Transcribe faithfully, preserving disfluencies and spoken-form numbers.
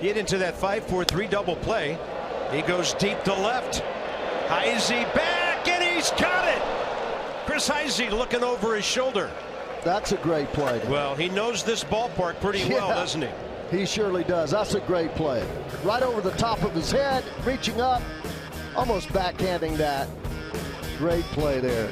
get into that five four three double play. He goes deep to left. Heisey back, and he's got it. Chris Heisey looking over his shoulder. That's a great play. Well, he knows this ballpark pretty yeah. well, doesn't he? He surely does. That's a great play. Right over the top of his head, reaching up, almost backhanding that. Great play there.